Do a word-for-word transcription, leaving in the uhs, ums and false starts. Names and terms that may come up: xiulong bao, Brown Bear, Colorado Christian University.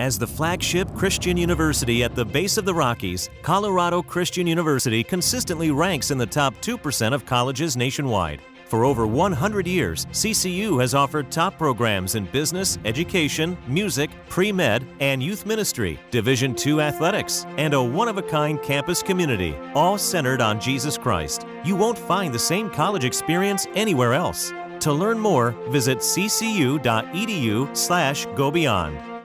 As the flagship Christian university at the base of the Rockies, Colorado Christian University consistently ranks in the top two percent of colleges nationwide. For over one hundred years, C C U has offered top programs in business, education, music, pre-med, and youth ministry, Division two athletics, and a one-of-a-kind campus community, all centered on Jesus Christ. You won't find the same college experience anywhere else. To learn more, visit c c u dot e d u slash go beyond.